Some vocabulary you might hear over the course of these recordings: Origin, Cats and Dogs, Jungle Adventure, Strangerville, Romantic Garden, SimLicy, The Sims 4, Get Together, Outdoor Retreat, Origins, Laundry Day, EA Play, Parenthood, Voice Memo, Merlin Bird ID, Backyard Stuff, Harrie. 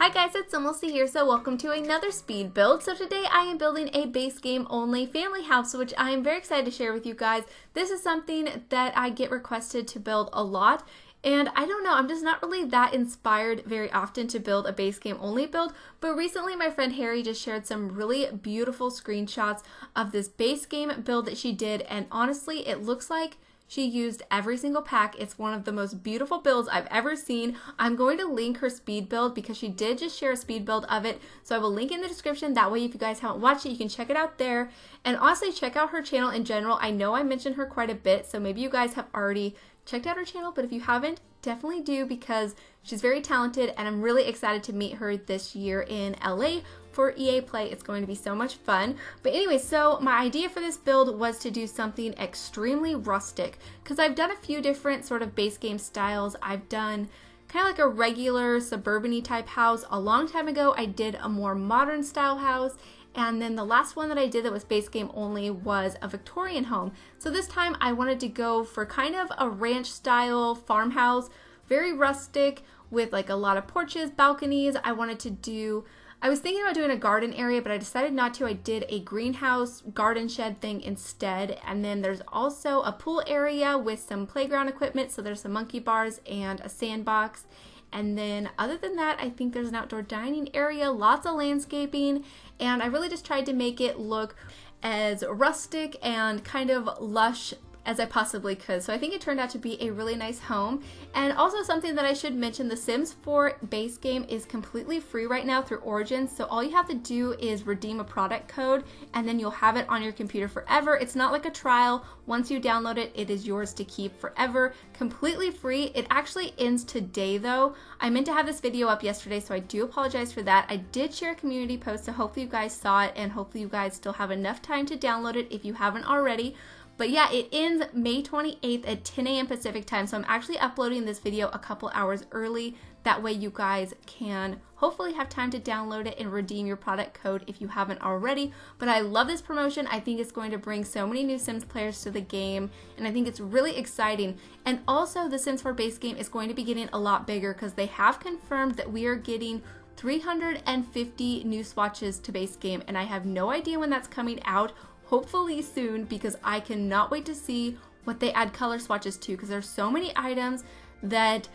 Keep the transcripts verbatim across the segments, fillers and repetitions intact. Hi guys, it's SimLicy here, so welcome to another speed build. So today I am building a base game only family house, which I am very excited to share with you guys. This is something that I get requested to build a lot. And I don't know, I'm just not really that inspired very often to build a base game only build, but recently my friend Harrie just shared some really beautiful screenshots of this base game build that she did, and honestly, it looks like she used every single pack. It's one of the most beautiful builds I've ever seen. I'm going to link her speed build because she did just share a speed build of it. So I will link in the description. That way if you guys haven't watched it, you can check it out there. And honestly, check out her channel in general. I know I mentioned her quite a bit, so maybe you guys have already checked out her channel, but if you haven't, definitely do because she's very talented and I'm really excited to meet her this year in L A for E A Play. It's going to be so much fun. But anyway, so my idea for this build was to do something extremely rustic because I've done a few different sort of base game styles. I've done kind of like a regular suburban-y type house. A long time ago, I did a more modern style house. And then the last one that I did that was base game only was a Victorian home. So this time I wanted to go for kind of a ranch style farmhouse, very rustic with like a lot of porches, balconies. I wanted to do, I was thinking about doing a garden area, but I decided not to. I did a greenhouse garden shed thing instead. And then there's also a pool area with some playground equipment. So there's some monkey bars and a sandbox. And then other than that, I think there's an outdoor dining area, lots of landscaping, and I really just tried to make it look as rustic and kind of lush as I possibly could. So I think it turned out to be a really nice home. And also something that I should mention, The Sims four base game is completely free right now through Origins. So all you have to do is redeem a product code and then you'll have it on your computer forever. It's not like a trial. Once you download it, it is yours to keep forever, completely free. It actually ends today though. I meant to have this video up yesterday, so I do apologize for that. I did share a community post, so hopefully you guys saw it and hopefully you guys still have enough time to download it if you haven't already. But yeah, it ends May twenty-eighth at ten A M Pacific time, so I'm actually uploading this video a couple hours early. That way you guys can hopefully have time to download it and redeem your product code if you haven't already. But I love this promotion. I think it's going to bring so many new Sims players to the game, and I think it's really exciting. And also, the Sims four base game is going to be getting a lot bigger because they have confirmed that we are getting three hundred fifty new swatches to base game, and I have no idea when that's coming out. Hopefully soon, because I cannot wait to see what they add color swatches to, because there's so many items that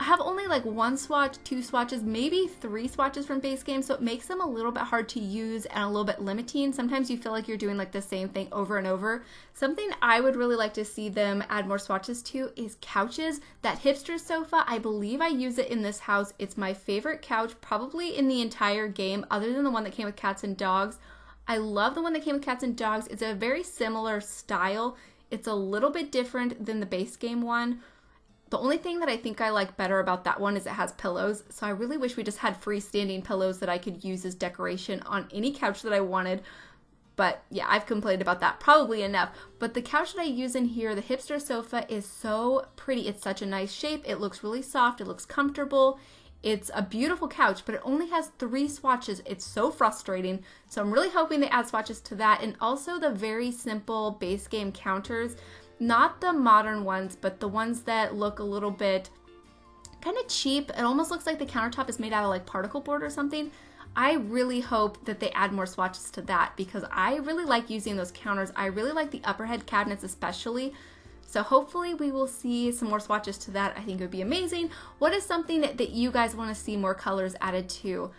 have only like one swatch, two swatches, maybe three swatches from base game, so it makes them a little bit hard to use and a little bit limiting. Sometimes you feel like you're doing like the same thing over and over. Something I would really like to see them add more swatches to is couches. That hipster sofa, I believe I use it in this house. It's my favorite couch probably in the entire game, other than the one that came with Cats and Dogs. I love the one that came with Cats and Dogs. It's a very similar style. It's a little bit different than the base game one. The only thing that I think I like better about that one is it has pillows. So I really wish we just had freestanding pillows that I could use as decoration on any couch that I wanted. But yeah, I've complained about that probably enough. But the couch that I use in here, the hipster sofa, is so pretty. It's such a nice shape. It looks really soft. It looks comfortable. It's a beautiful couch, but it only has three swatches. It's so frustrating. So I'm really hoping they add swatches to that. And also the very simple base game counters, not the modern ones, but the ones that look a little bit kind of cheap. It almost looks like the countertop is made out of like particle board or something. I really hope that they add more swatches to that because I really like using those counters. I really like the upper head cabinets especially. So hopefully we will see some more swatches to that. I think it would be amazing. What is something that, that you guys want to see more colors added to?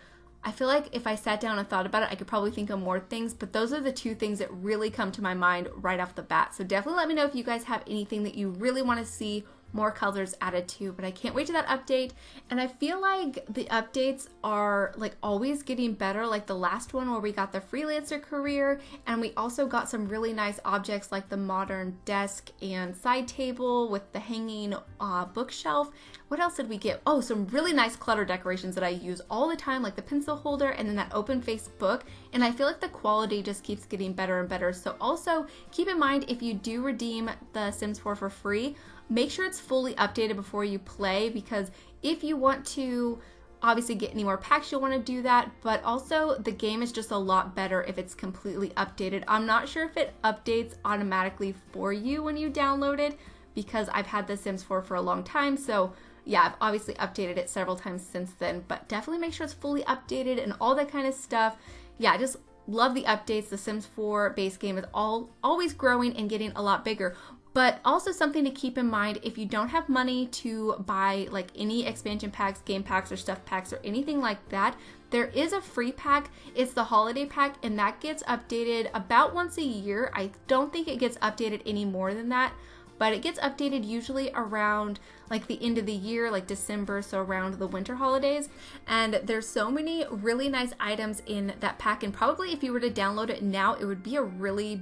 I feel like if I sat down and thought about it, I could probably think of more things, but those are the two things that really come to my mind right off the bat. So definitely let me know if you guys have anything that you really want to see more colors added to, but I can't wait to that update. And I feel like the updates are like always getting better, like the last one where we got the freelancer career, and we also got some really nice objects like the modern desk and side table with the hanging uh, bookshelf. What else did we get? Oh, some really nice clutter decorations that I use all the time, like the pencil holder and then that open face book. And I feel like the quality just keeps getting better and better. So also keep in mind, if you do redeem the Sims four for free, make sure it's fully updated before you play, because if you want to obviously get any more packs, you'll want to do that, but also the game is just a lot better if it's completely updated. I'm not sure if it updates automatically for you when you download it, because I've had the Sims four for a long time, so yeah, I've obviously updated it several times since then, but definitely make sure it's fully updated and all that kind of stuff. Yeah, I just love the updates. The Sims four base game is all always growing and getting a lot bigger. But also something to keep in mind, if you don't have money to buy like any expansion packs, game packs, or stuff packs, or anything like that, there is a free pack. It's the holiday pack, and that gets updated about once a year. I don't think it gets updated any more than that, but it gets updated usually around like the end of the year, like December, so around the winter holidays. And there's so many really nice items in that pack, and probably if you were to download it now, it would be a really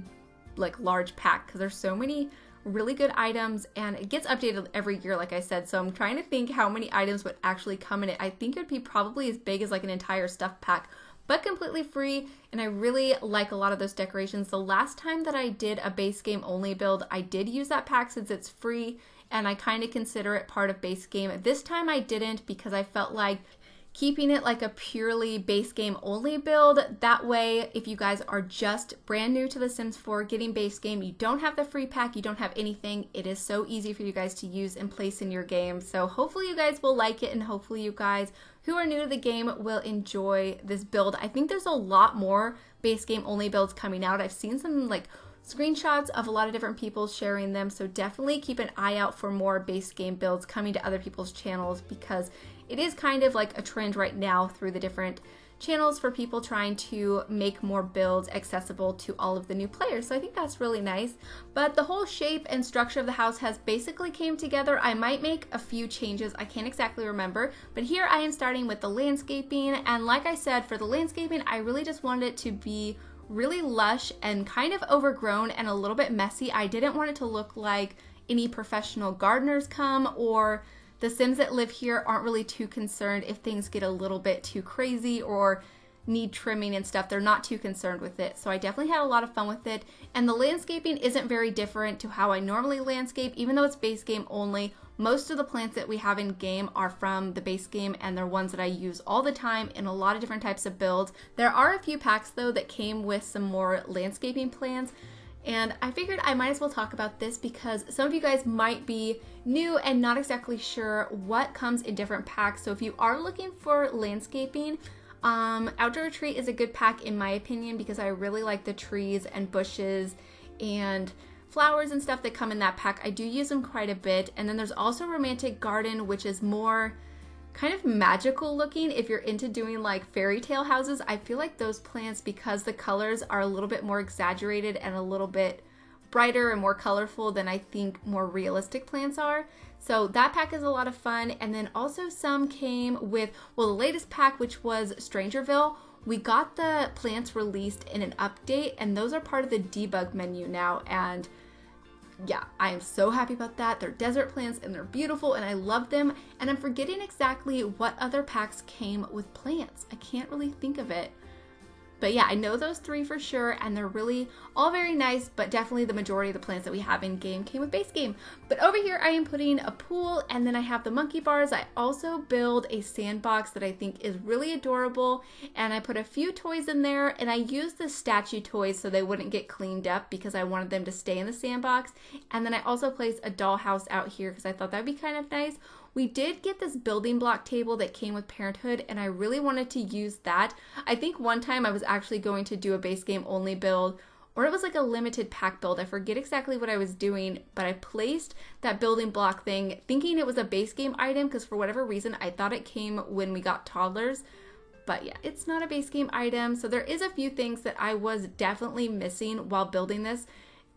like large pack because there's so many really good items, and it gets updated every year, like I said. So I'm trying to think how many items would actually come in it. I think it would be probably as big as like an entire stuff pack, but completely free. And I really like a lot of those decorations. The last time that I did a base game only build, I did use that pack since it's free, and I kind of consider it part of base game. This time I didn't, because I felt like keeping it like a purely base game only build. That way, if you guys are just brand new to The Sims four, getting base game, you don't have the free pack, you don't have anything, it is so easy for you guys to use and place in your game. So hopefully you guys will like it, and hopefully you guys who are new to the game will enjoy this build. I think there's a lot more base game only builds coming out. I've seen some like screenshots of a lot of different people sharing them, so definitely keep an eye out for more base game builds coming to other people's channels, because it is kind of like a trend right now through the different channels for people trying to make more builds accessible to all of the new players. So I think that's really nice. But the whole shape and structure of the house has basically came together. I might make a few changes, I can't exactly remember, but here I am starting with the landscaping. And like I said, for the landscaping, I really just wanted it to be really lush and kind of overgrown and a little bit messy. I didn't want it to look like any professional gardeners come, or the Sims that live here aren't really too concerned if things get a little bit too crazy or need trimming and stuff. They're not too concerned with it. So I definitely had a lot of fun with it. And the landscaping isn't very different to how I normally landscape, even though it's base game only. Most of the plants that we have in game are from the base game, and they're ones that I use all the time in a lot of different types of builds. There are a few packs though that came with some more landscaping plans, and I figured I might as well talk about this because some of you guys might be new and not exactly sure what comes in different packs. So if you are looking for landscaping, um, Outdoor Retreat is a good pack in my opinion, because I really like the trees and bushes and flowers and stuff that come in that pack. I do use them quite a bit. And then there's also Romantic Garden, which is more kind of magical looking. If you're into doing like fairy tale houses, I feel like those plants, because the colors are a little bit more exaggerated and a little bit brighter and more colorful than I think more realistic plants are. So that pack is a lot of fun. And then also some came with, well, the latest pack, which was Strangerville. We got the plants released in an update, and those are part of the debug menu now. And yeah, I am so happy about that. They're desert plants and they're beautiful and I love them. And I'm forgetting exactly what other packs came with plants. I can't really think of it. But yeah, I know those three for sure, and they're really all very nice, but definitely the majority of the plants that we have in game came with base game. But over here I am putting a pool, and then I have the monkey bars. I also build a sandbox that I think is really adorable, and I put a few toys in there, and I used the statue toys so they wouldn't get cleaned up because I wanted them to stay in the sandbox. And then I also placed a dollhouse out here because I thought that'd be kind of nice. We did get this building block table that came with Parenthood, and I really wanted to use that. I think one time I was actually going to do a base game only build, or it was like a limited pack build. I forget exactly what I was doing, but I placed that building block thing thinking it was a base game item because for whatever reason I thought it came when we got toddlers. But yeah, it's not a base game item. So there is a few things that I was definitely missing while building this,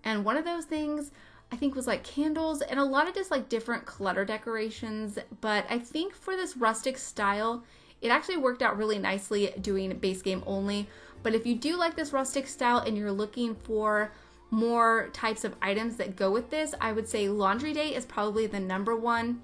and one of those things I think was like candles and a lot of just like different clutter decorations. But I think for this rustic style, it actually worked out really nicely doing base game only. But if you do like this rustic style and you're looking for more types of items that go with this, I would say Laundry Day is probably the number one.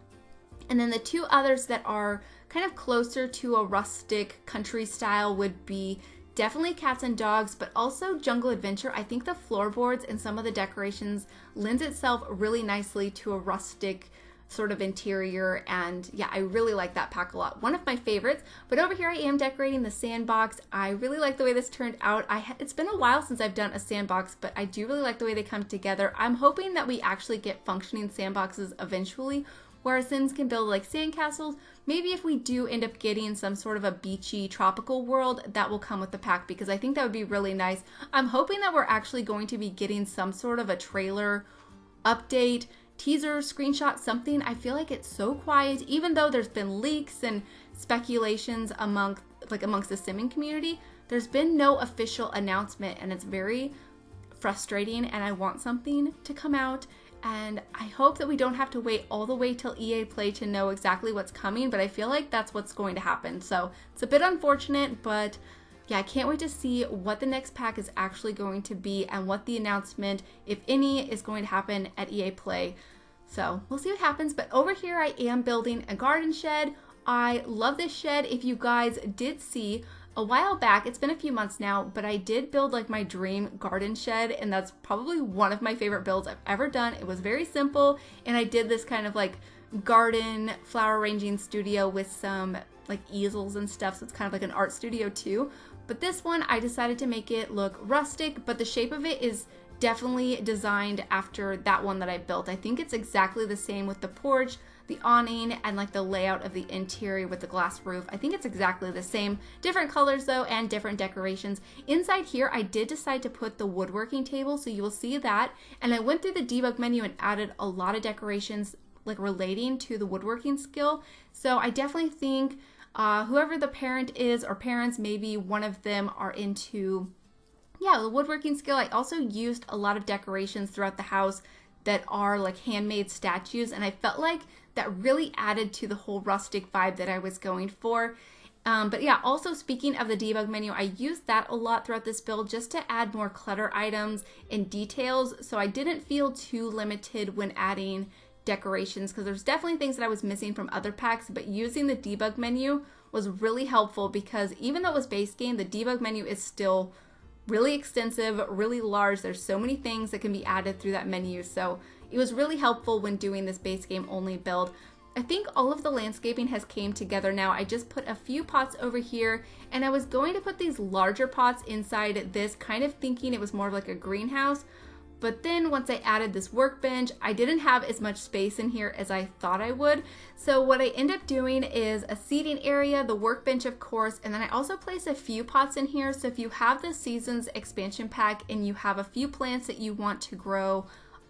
And then the two others that are kind of closer to a rustic country style would be definitely Cats and Dogs, but also Jungle Adventure. I think the floorboards and some of the decorations lends itself really nicely to a rustic sort of interior, and yeah, I really like that pack a lot. One of my favorites. But over here I am decorating the sandbox. I really like the way this turned out. I it's been a while since I've done a sandbox, but I do really like the way they come together. I'm hoping that we actually get functioning sandboxes eventually where our Sims can build like sandcastles. Maybe if we do end up getting some sort of a beachy tropical world, that will come with the pack, because I think that would be really nice. I'm hoping that we're actually going to be getting some sort of a trailer update, teaser, screenshot, something. I feel like it's so quiet, even though there's been leaks and speculations among like amongst the simming community. There's been no official announcement, and it's very frustrating, and I want something to come out, and I hope that we don't have to wait all the way till E A Play to know exactly what's coming, but I feel like that's what's going to happen. So it's a bit unfortunate, but yeah, I can't wait to see what the next pack is actually going to be and what the announcement, if any, is going to happen at E A Play. So we'll see what happens. But over here, I am building a garden shed. I love this shed. If you guys did see a while back, it's been a few months now, but I did build like my dream garden shed, and that's probably one of my favorite builds I've ever done. It was very simple, and I did this kind of like garden flower arranging studio with some like easels and stuff, so it's kind of like an art studio too. But this one, I decided to make it look rustic, but the shape of it is definitely designed after that one that I built. I think it's exactly the same with the porch, the awning, and like the layout of the interior with the glass roof. I think it's exactly the same. Different colors though, and different decorations. Inside here, I did decide to put the woodworking table, so you will see that. And I went through the debug menu and added a lot of decorations like relating to the woodworking skill. So I definitely think uh, whoever the parent is, or parents, maybe one of them are into, yeah, the woodworking skill. I also used a lot of decorations throughout the house that are like handmade statues, and I felt like that really added to the whole rustic vibe that I was going for. Um, but yeah, also speaking of the debug menu, I used that a lot throughout this build just to add more clutter items and details, so I didn't feel too limited when adding decorations, because there's definitely things that I was missing from other packs, but using the debug menu was really helpful, because even though it was base game, the debug menu is still really extensive, really large. There's so many things that can be added through that menu, so it was really helpful when doing this base game only build. I think all of the landscaping has came together now. I just put a few pots over here, and I was going to put these larger pots inside this, kind of thinking it was more of like a greenhouse, but then once I added this workbench, I didn't have as much space in here as I thought I would. So what I end up doing is a seating area, the workbench of course, and then I also place a few pots in here. So if you have the Seasons expansion pack and you have a few plants that you want to grow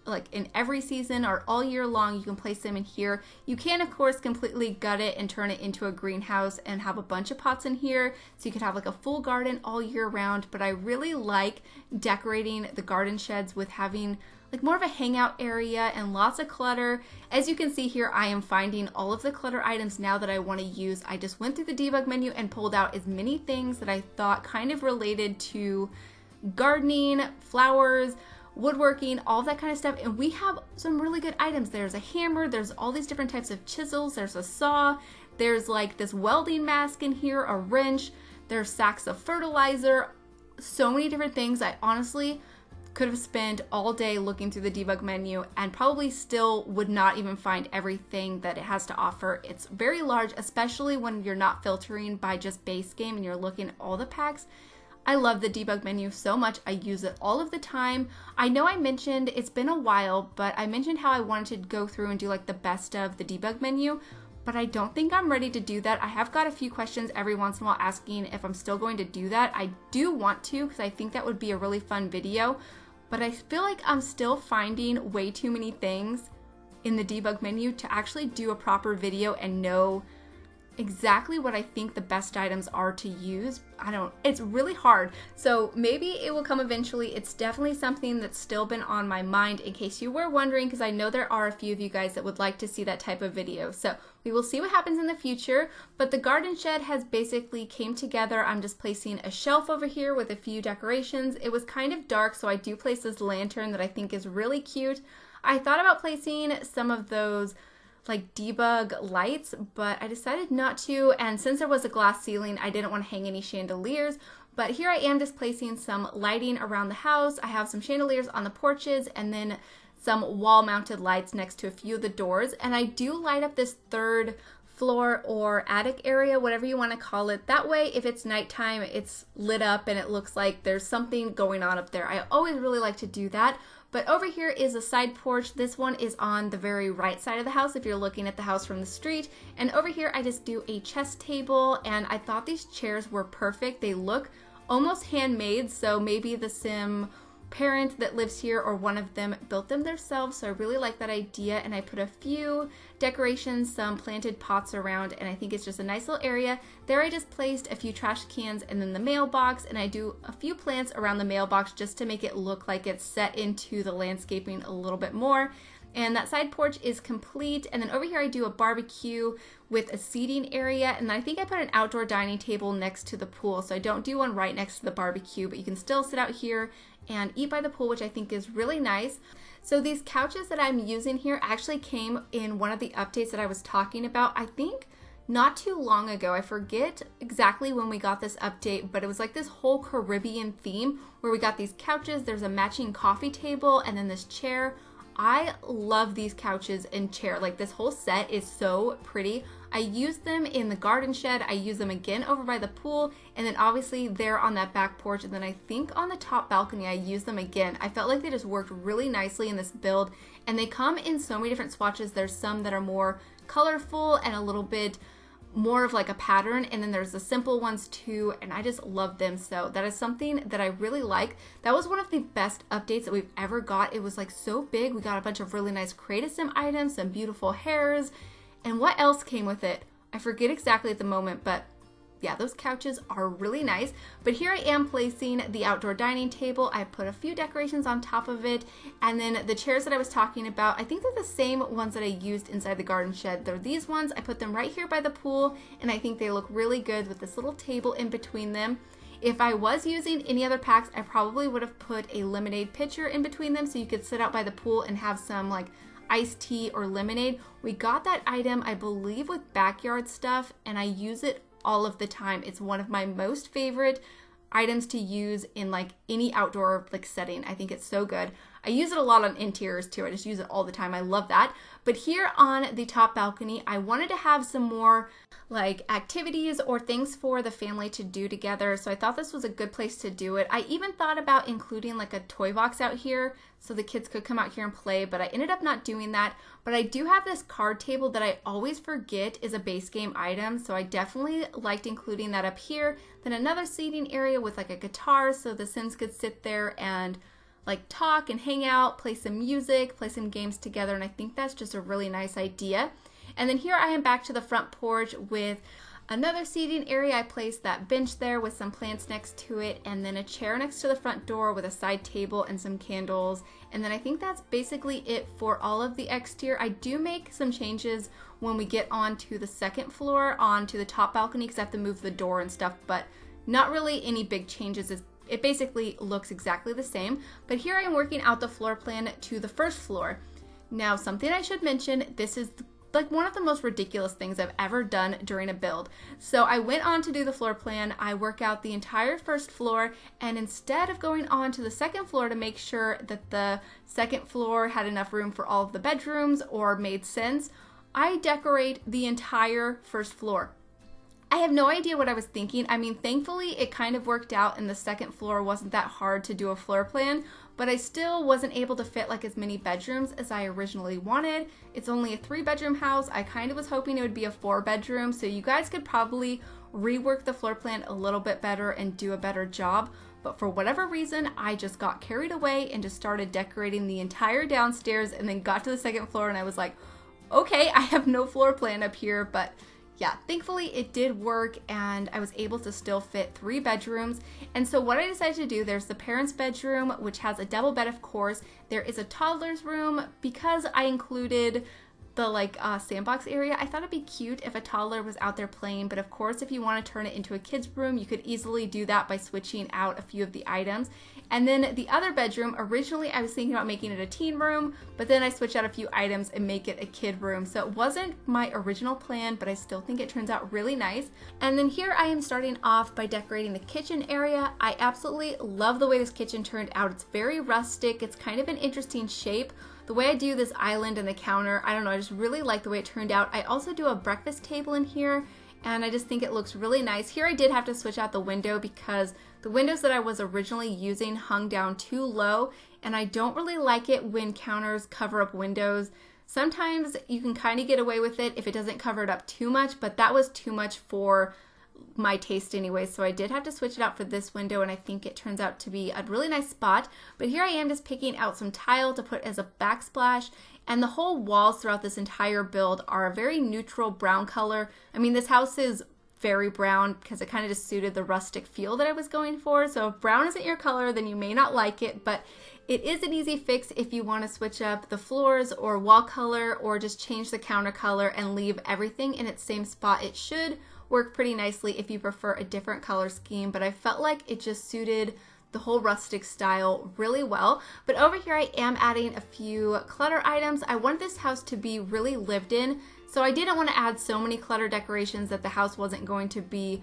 like in every season or all year long, you can place them in here. You can of course completely gut it and turn it into a greenhouse and have a bunch of pots in here, so you could have like a full garden all year round. But I really like decorating the garden sheds with having like more of a hangout area and lots of clutter. As you can see here, I am finding all of the clutter items now that I want to use. I just went through the debug menu and pulled out as many things that I thought kind of related to gardening, flowers, woodworking, all that kind of stuff, and we have some really good items. There's a hammer, there's all these different types of chisels, there's a saw, there's like this welding mask in here, a wrench, there's sacks of fertilizer, so many different things. I honestly could have spent all day looking through the debug menu and probably still would not even find everything that it has to offer. It's very large, especially when you're not filtering by just base game and you're looking at all the packs. I love the debug menu so much. I use it all of the time. I know I mentioned, it's been a while, but I mentioned how I wanted to go through and do like the best of the debug menu, but I don't think I'm ready to do that. I have got a few questions every once in a while asking if I'm still going to do that. I do want to, because I think that would be a really fun video, but I feel like I'm still finding way too many things in the debug menu to actually do a proper video and know exactly what I think the best items are to use. I don't, it's really hard. So maybe it will come eventually. It's definitely something that's still been on my mind, in case you were wondering, because I know there are a few of you guys that would like to see that type of video. So we will see what happens in the future, but the garden shed has basically came together. I'm just placing a shelf over here with a few decorations. It was kind of dark, so I do place this lantern that I think is really cute. I thought about placing some of those like debug lights, but I decided not to, and since there was a glass ceiling, I didn't want to hang any chandeliers. But here I am just placing some lighting around the house. I have some chandeliers on the porches and then some wall mounted lights next to a few of the doors, and I do light up this third floor or attic area, whatever you want to call it. That way, if it's nighttime, it's lit up and it looks like there's something going on up there. I always really like to do that. But over here is a side porch. This one is on the very right side of the house if you're looking at the house from the street. And over here I just do a chess table, and I thought these chairs were perfect. They look almost handmade, so maybe the Sim parent that lives here or one of them built them themselves. So I really like that idea, and I put a few decorations, some planted pots around, and I think it's just a nice little area. There I just placed a few trash cans and then the mailbox, and I do a few plants around the mailbox just to make it look like it's set into the landscaping a little bit more. And that side porch is complete. And then over here I do a barbecue with a seating area, and I think I put an outdoor dining table next to the pool, so I don't do one right next to the barbecue, but you can still sit out here and eat by the pool, which I think is really nice. So these couches that I'm using here actually came in one of the updates that I was talking about, I think not too long ago. I forget exactly when we got this update, but it was like this whole Caribbean theme where we got these couches, there's a matching coffee table, and then this chair. I love these couches and chair. Like, this whole set is so pretty. I use them in the garden shed, I use them again over by the pool, and then obviously there on that back porch, and then I think on the top balcony I use them again. I felt like they just worked really nicely in this build, and they come in so many different swatches. There's some that are more colorful and a little bit more of like a pattern, and then there's the simple ones too, and I just love them. So that is something that I really like. That was one of the best updates that we've ever got. It was like so big. We got a bunch of really nice creative Sim items, some beautiful hairs, and what else came with it? I forget exactly at the moment, but yeah, those couches are really nice. But here I am placing the outdoor dining table. I put a few decorations on top of it, and then the chairs that I was talking about, I think they're the same ones that I used inside the garden shed. They're these ones. I put them right here by the pool, and I think they look really good with this little table in between them. If I was using any other packs, I probably would have put a lemonade pitcher in between them so you could sit out by the pool and have some like iced tea or lemonade. We got that item, I believe, with Backyard Stuff, and I use it all of the time. It's one of my most favorite items to use in like any outdoor like setting. I think it's so good. I use it a lot on interiors too. I just use it all the time. I love that. But here on the top balcony, I wanted to have some more like activities or things for the family to do together. So I thought this was a good place to do it. I even thought about including like a toy box out here so the kids could come out here and play, but I ended up not doing that. But I do have this card table that I always forget is a base game item, so I definitely liked including that up here. Then another seating area with like a guitar so the Sims could sit there and like talk and hang out, play some music, play some games together, and I think that's just a really nice idea. And then here I am back to the front porch with another seating area. I placed that bench there with some plants next to it, and then a chair next to the front door with a side table and some candles. And then I think that's basically it for all of the exterior. I do make some changes when we get onto the second floor, onto the top balcony, because I have to move the door and stuff, but not really any big changes. It's It basically looks exactly the same, but here I'm working out the floor plan to the first floor. Now, something I should mention, this is like one of the most ridiculous things I've ever done during a build. So I went on to do the floor plan, I work out the entire first floor, and instead of going on to the second floor to make sure that the second floor had enough room for all of the bedrooms or made sense, I decorate the entire first floor. I have no idea what I was thinking. I mean, thankfully it kind of worked out and the second floor wasn't that hard to do a floor plan, but I still wasn't able to fit like as many bedrooms as I originally wanted. It's only a three bedroom house. I kind of was hoping it would be a four bedroom, so you guys could probably rework the floor plan a little bit better and do a better job. But for whatever reason, I just got carried away and just started decorating the entire downstairs, and then got to the second floor and I was like, okay, I have no floor plan up here, but yeah, thankfully it did work and I was able to still fit three bedrooms. And so what I decided to do, there's the parents' bedroom, which has a double bed, of course. There is a toddler's room. Because I included the like uh, sandbox area, I thought it'd be cute if a toddler was out there playing, but of course if you want to turn it into a kid's room, you could easily do that by switching out a few of the items. And then the other bedroom, originally I was thinking about making it a teen room, but then I switched out a few items and make it a kid room. So it wasn't my original plan, but I still think it turns out really nice. And then here I am starting off by decorating the kitchen area. I absolutely love the way this kitchen turned out. It's very rustic, it's kind of an interesting shape. The way I do this island and the counter, I don't know, I just really like the way it turned out. I also do a breakfast table in here, and I just think it looks really nice. Here I did have to switch out the window because the windows that I was originally using hung down too low, and I don't really like it when counters cover up windows. Sometimes you can kind of get away with it if it doesn't cover it up too much, but that was too much for my taste anyway, so I did have to switch it out for this window, and I think it turns out to be a really nice spot. But here I am just picking out some tile to put as a backsplash, and the whole walls throughout this entire build are a very neutral brown color. I mean, this house is very brown because it kind of just suited the rustic feel that I was going for. So if brown isn't your color, then you may not like it, but it is an easy fix if you want to switch up the floors or wall color, or just change the counter color and leave everything in its same spot. It should work pretty nicely if you prefer a different color scheme, but I felt like it just suited the whole rustic style really well. But over here I am adding a few clutter items. I wanted this house to be really lived in, so I didn't want to add so many clutter decorations that the house wasn't going to be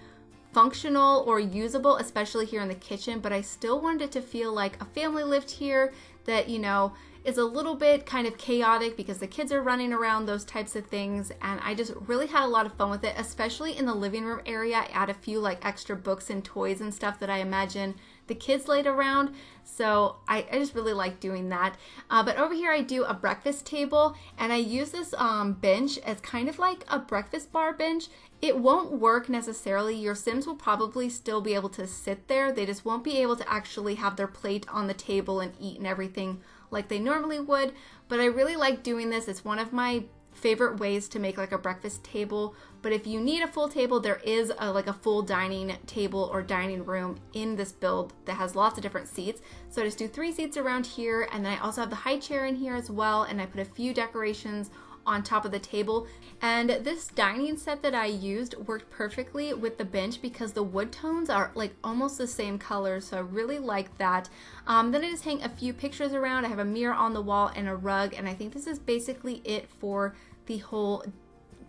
functional or usable, especially here in the kitchen, but I still wanted it to feel like a family lived here, that, you know, is a little bit kind of chaotic because the kids are running around, those types of things. And I just really had a lot of fun with it, especially in the living room area. I add a few like extra books and toys and stuff that I imagine the kids laid around, so I, I just really like doing that. Uh, but over here I do a breakfast table, and I use this um, bench as kind of like a breakfast bar bench. It won't work necessarily. Your Sims will probably still be able to sit there. They just won't be able to actually have their plate on the table and eat and everything like they normally would, but I really like doing this. It's one of my favorite ways to make like a breakfast table. But if you need a full table, there is a, like a full dining table or dining room in this build that has lots of different seats. So I just do three seats around here, and then I also have the high chair in here as well, and I put a few decorations on top of the table. And this dining set that I used worked perfectly with the bench because the wood tones are like almost the same color, so I really like that. Um, then I just hang a few pictures around. I have a mirror on the wall and a rug, and I think this is basically it for the whole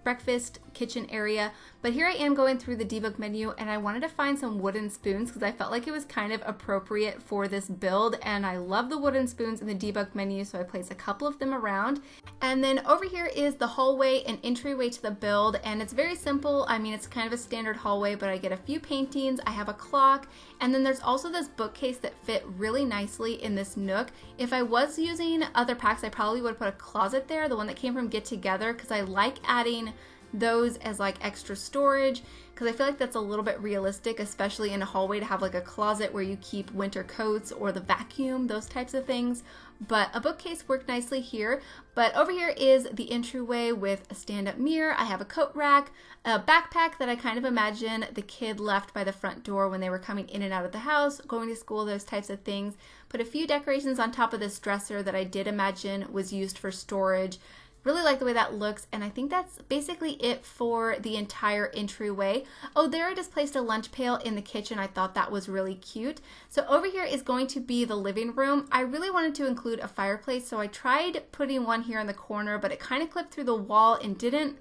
breakfast kitchen area. But here I am going through the debug menu, and I wanted to find some wooden spoons because I felt like it was kind of appropriate for this build, and I love the wooden spoons in the debug menu, so I placed a couple of them around. And then over here is the hallway and entryway to the build, and it's very simple. I mean, it's kind of a standard hallway, but I get a few paintings, I have a clock, and then there's also this bookcase that fit really nicely in this nook. If I was using other packs, I probably would put a closet there, the one that came from Get Together, because I like adding those as like extra storage, because I feel like that's a little bit realistic, especially in a hallway, to have like a closet where you keep winter coats or the vacuum, those types of things. But a bookcase worked nicely here. But over here is the entryway with a stand-up mirror. I have a coat rack, a backpack that I kind of imagine the kid left by the front door when they were coming in and out of the house, going to school, those types of things. Put a few decorations on top of this dresser that I did imagine was used for storage. Really like the way that looks, and I think that's basically it for the entire entryway. Oh, there I just placed a lunch pail in the kitchen. I thought that was really cute. So over here is going to be the living room. I really wanted to include a fireplace, so I tried putting one here in the corner, but it kind of clipped through the wall and didn't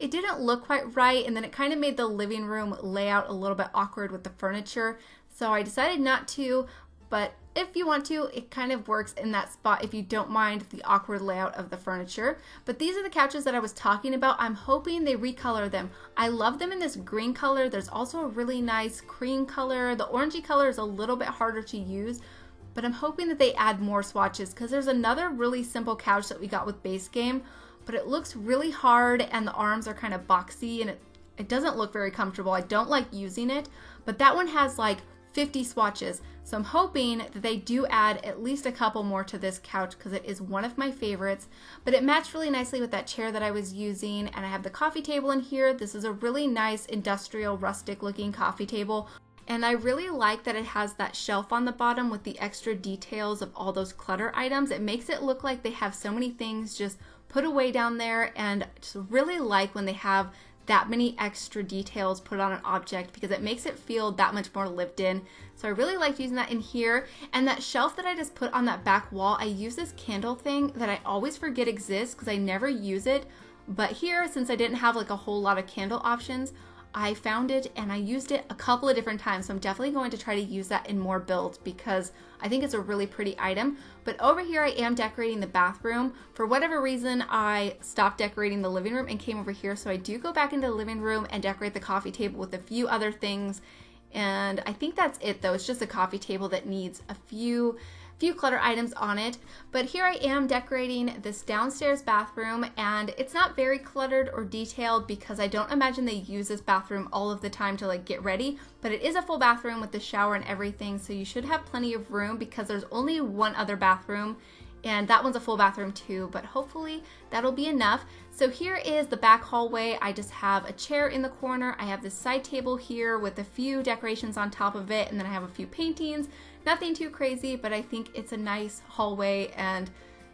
It didn't look quite right, and then it kind of made the living room layout a little bit awkward with the furniture. So I decided not to, but if you want to, it kind of works in that spot if you don't mind the awkward layout of the furniture. But these are the couches that I was talking about. I'm hoping they recolor them. I love them in this green color. There's also a really nice cream color. The orangey color is a little bit harder to use, but I'm hoping that they add more swatches, because there's another really simple couch that we got with base game, but it looks really hard and the arms are kind of boxy, and it, it doesn't look very comfortable. I don't like using it, but that one has like fifty swatches. So I'm hoping that they do add at least a couple more to this couch, because it is one of my favorites. But it matched really nicely with that chair that I was using, and I have the coffee table in here. This is a really nice industrial rustic looking coffee table, and I really like that it has that shelf on the bottom with the extra details of all those clutter items. It makes it look like they have so many things just put away down there, and just really like when they have that many extra details put on an object, because it makes it feel that much more lived in. So I really liked using that in here. And that shelf that I just put on that back wall, I use this candle thing that I always forget exists because I never use it. But here, since I didn't have like a whole lot of candle options, I found it and I used it a couple of different times. So I'm definitely going to try to use that in more builds because I think it's a really pretty item. But over here I am decorating the bathroom. For whatever reason, I stopped decorating the living room and came over here. So I do go back into the living room and decorate the coffee table with a few other things. And I think that's it though. It's just a coffee table that needs a few few clutter items on it, but here I am decorating this downstairs bathroom, and it's not very cluttered or detailed because I don't imagine they use this bathroom all of the time to like get ready, but it is a full bathroom with the shower and everything, so you should have plenty of room because there's only one other bathroom. And that one's a full bathroom too, but hopefully that'll be enough. So here is the back hallway. I just have a chair in the corner. I have this side table here with a few decorations on top of it, and then I have a few paintings. Nothing too crazy, but I think it's a nice hallway, and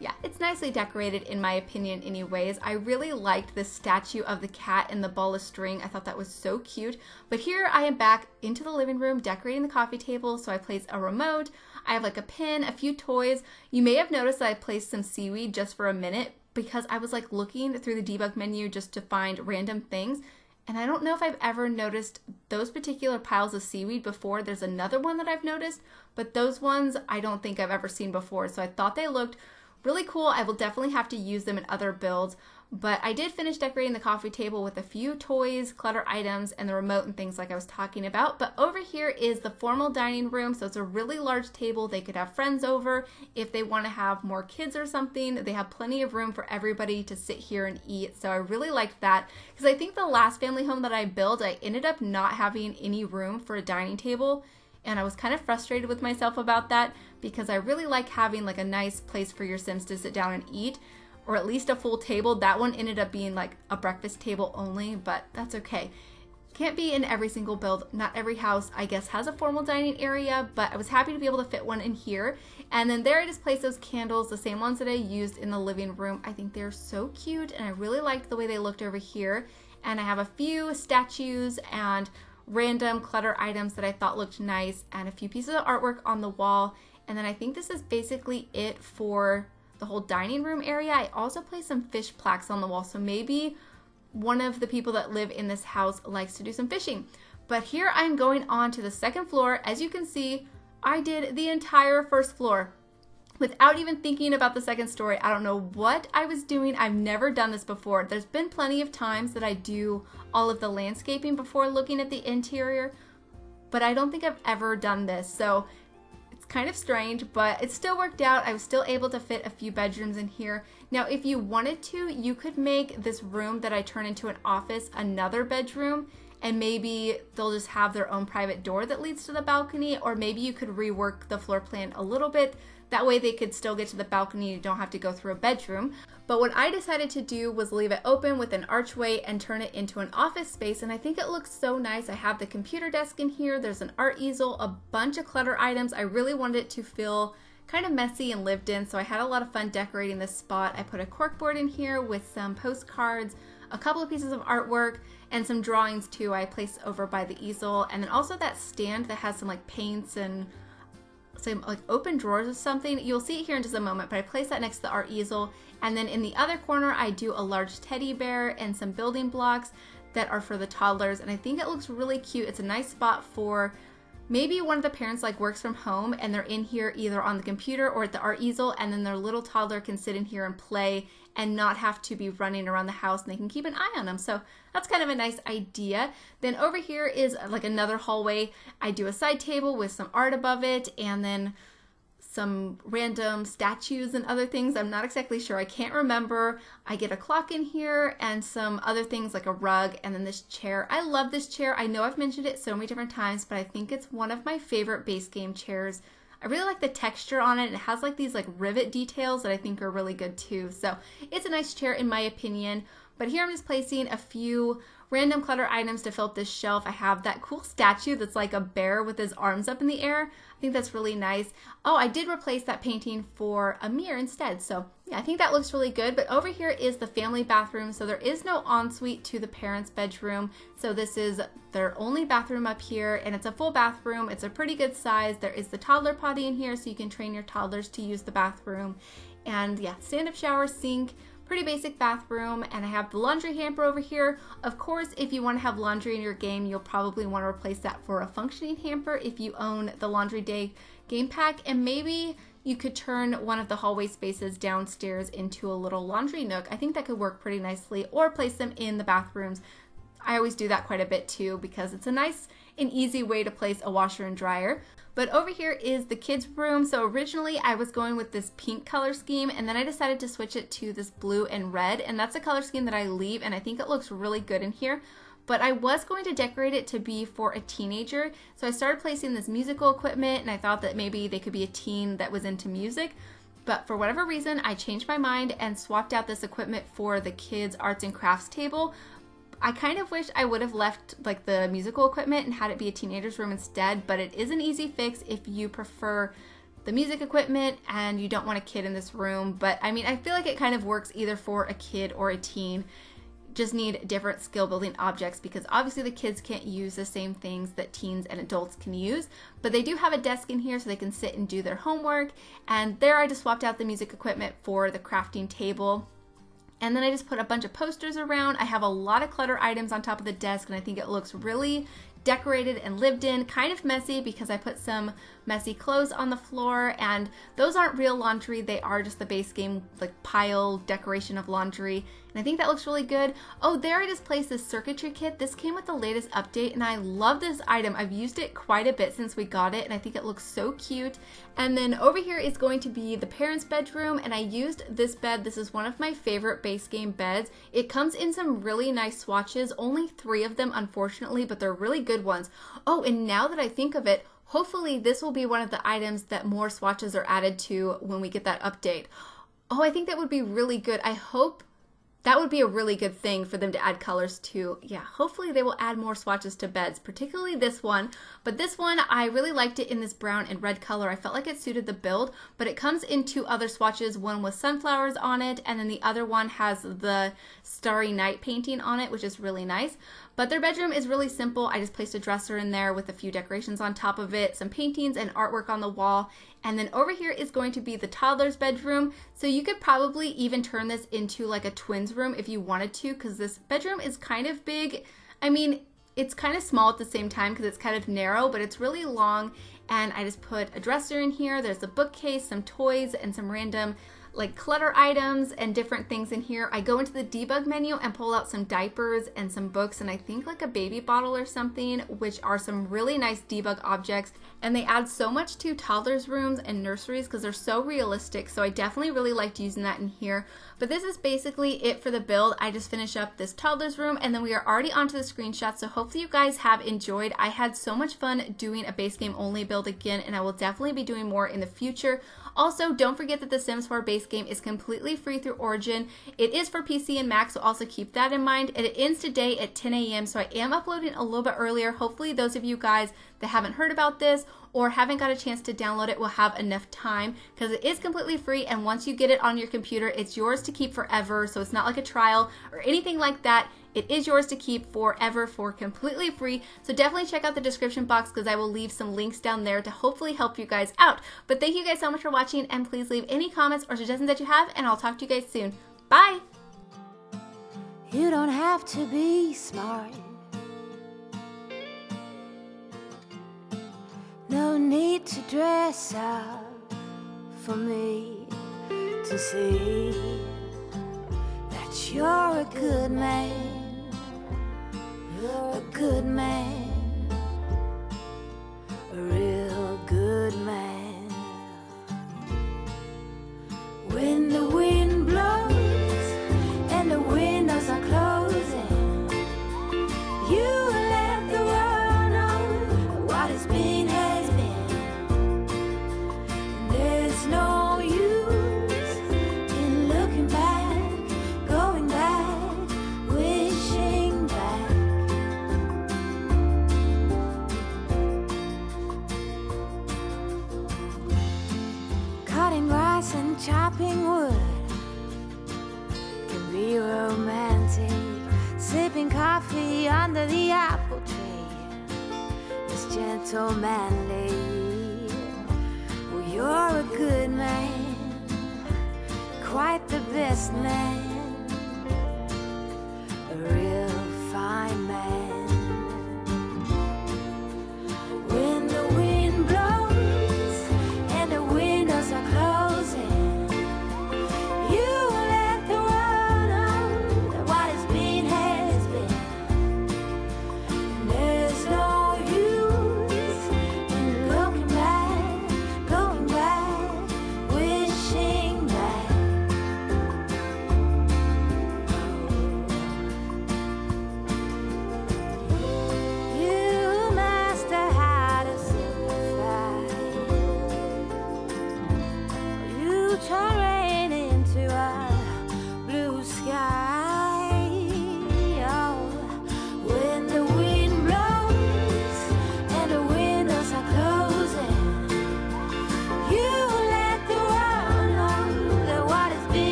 yeah, it's nicely decorated in my opinion anyways. I really liked this statue of the cat and the ball of string. I thought that was so cute. But here I am back into the living room decorating the coffee table. So I placed a remote, I have like a pin, a few toys. You may have noticed that I placed some seaweed just for a minute because I was like looking through the debug menu just to find random things. And I don't know if I've ever noticed those particular piles of seaweed before. There's another one that I've noticed, but those ones I don't think I've ever seen before. So I thought they looked really cool. I will definitely have to use them in other builds, but I did finish decorating the coffee table with a few toys, clutter items, and the remote and things like I was talking about. But over here is the formal dining room, so it's a really large table. They could have friends over if they want to have more kids or something. They have plenty of room for everybody to sit here and eat, so I really liked that because I think the last family home that I built, I ended up not having any room for a dining table. And I was kind of frustrated with myself about that because I really like having like a nice place for your Sims to sit down and eat, or at least a full table. That one ended up being like a breakfast table only, but that's okay. Can't be in every single build. Not every house, I guess, has a formal dining area, but I was happy to be able to fit one in here. And then there I just placed those candles, the same ones that I used in the living room. I think they're so cute, and I really liked the way they looked over here. And I have a few statues and random clutter items that I thought looked nice, and a few pieces of artwork on the wall. And then I think this is basically it for the whole dining room area. I also placed some fish plaques on the wall, so maybe one of the people that live in this house likes to do some fishing. But here I'm going on to the second floor. As you can see, I did the entire first floor without even thinking about the second story. I don't know what I was doing. I've never done this before. There's been plenty of times that I do all of the landscaping before looking at the interior, but I don't think I've ever done this. So it's kind of strange, but it still worked out. I was still able to fit a few bedrooms in here. Now, if you wanted to, you could make this room that I turn into an office another bedroom, and maybe they'll just have their own private door that leads to the balcony, or maybe you could rework the floor plan a little bit. That way they could still get to the balcony, you don't have to go through a bedroom. But what I decided to do was leave it open with an archway and turn it into an office space, and I think it looks so nice. I have the computer desk in here, there's an art easel, a bunch of clutter items. I really wanted it to feel kind of messy and lived in, so I had a lot of fun decorating this spot. I put a corkboard in here with some postcards, a couple of pieces of artwork, and some drawings too I placed over by the easel, and then also that stand that has some like paints and some like open drawers or something. You'll see it here in just a moment, but I placed that next to the art easel. And then in the other corner, I do a large teddy bear and some building blocks that are for the toddlers. And I think it looks really cute. It's a nice spot for maybe one of the parents like works from home and they're in here either on the computer or at the art easel, and then their little toddler can sit in here and play and not have to be running around the house, and they can keep an eye on them. So that's kind of a nice idea. Then over here is like another hallway. I do a side table with some art above it and then some random statues and other things. I'm not exactly sure, I can't remember. I get a clock in here and some other things like a rug, and then this chair. I love this chair. I know I've mentioned it so many different times, but I think it's one of my favorite base game chairs. I really like the texture on it. It has like these like rivet details that I think are really good too. So it's a nice chair in my opinion. But here I'm just placing a few random clutter items to fill up this shelf. I have that cool statue that's like a bear with his arms up in the air. I think that's really nice. Oh, I did replace that painting for a mirror instead. So yeah, I think that looks really good. But over here is the family bathroom. So there is no ensuite to the parents' bedroom. So this is their only bathroom up here, and it's a full bathroom. It's a pretty good size. There is the toddler potty in here, so you can train your toddlers to use the bathroom. And yeah, stand-up shower, sink, pretty basic bathroom. And I have the laundry hamper over here. Of course, if you want to have laundry in your game, you'll probably want to replace that for a functioning hamper if you own the Laundry Day game pack. And maybe you could turn one of the hallway spaces downstairs into a little laundry nook. I think that could work pretty nicely, or place them in the bathrooms. I always do that quite a bit too, because it's a nice and easy way to place a washer and dryer. But over here is the kids' room. So originally I was going with this pink color scheme, and then I decided to switch it to this blue and red, and that's a color scheme that I leave, and I think it looks really good in here. But I was going to decorate it to be for a teenager, so I started placing this musical equipment, and I thought that maybe they could be a teen that was into music. But for whatever reason, I changed my mind and swapped out this equipment for the kids' arts and crafts table. I kind of wish I would have left like the musical equipment and had it be a teenager's room instead, but it is an easy fix if you prefer the music equipment and you don't want a kid in this room. But I mean, I feel like it kind of works either for a kid or a teen. Just need different skill building objects, because obviously the kids can't use the same things that teens and adults can use, but they do have a desk in here so they can sit and do their homework. And there I just swapped out the music equipment for the crafting table. And then I just put a bunch of posters around. I have a lot of clutter items on top of the desk, and I think it looks really decorated and lived in. Kind of messy because I put some messy clothes on the floor, and those aren't real laundry. They are just the base game like pile decoration of laundry, and I think that looks really good. Oh, there I just placed this circuitry kit. This came with the latest update, and I love this item. I've used it quite a bit since we got it, and I think it looks so cute. And then over here is going to be the parents' bedroom, and I used this bed. This is one of my favorite base game beds. It comes in some really nice swatches, only three of them unfortunately, but they're really good ones. Oh, and now that I think of it, hopefully this will be one of the items that more swatches are added to when we get that update. Oh, I think that would be really good. I hope that would be a really good thing for them to add colors to. Yeah, hopefully they will add more swatches to beds, particularly this one. But this one, I really liked it in this brown and red color. I felt like it suited the build, but it comes in two other swatches, one with sunflowers on it, and then the other one has the Starry Night painting on it, which is really nice. But their bedroom is really simple. I just placed a dresser in there with a few decorations on top of it, some paintings and artwork on the wall. And then over here is going to be the toddler's bedroom. So you could probably even turn this into like a twins room if you wanted to, because this bedroom is kind of big. I mean, it's kind of small at the same time because it's kind of narrow, but it's really long. And I just put a dresser in here. There's a bookcase, some toys, and some random like clutter items and different things in here. I go into the debug menu and pull out some diapers and some books, and I think like a baby bottle or something, which are some really nice debug objects. And they add so much to toddlers' rooms and nurseries because they're so realistic. So I definitely really liked using that in here. But this is basically it for the build. I just finished up this toddlers' room, and then we are already onto the screenshots. So hopefully you guys have enjoyed. I had so much fun doing a base game only build again, and I will definitely be doing more in the future. Also, don't forget that the Sims four base game is completely free through Origin. It is for P C and Mac, so also keep that in mind. It ends today at ten A M, so I am uploading a little bit earlier. Hopefully those of you guys that haven't heard about this or haven't got a chance to download it will have enough time, because it is completely free, and once you get it on your computer, it's yours to keep forever. So it's not like a trial or anything like that. It is yours to keep forever for completely free. So definitely check out the description box, because I will leave some links down there to hopefully help you guys out. But thank you guys so much for watching, and please leave any comments or suggestions that you have, and I'll talk to you guys soon. Bye! You don't have to be smart. No need to dress up for me to see that you're a good man, you're a good man, a real good man. When the wind blows and the windows are closing, you let the world know what has been. Chopping wood can be romantic. Sipping coffee under the apple tree is gentlemanly. Well, you're a good man, quite the best man, a real fine man. Looking back.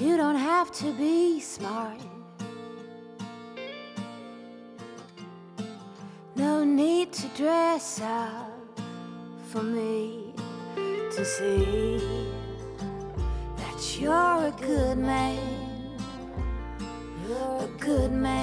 You don't have to be smart. No need to dress up for me to see that you're a good man. You're a good man.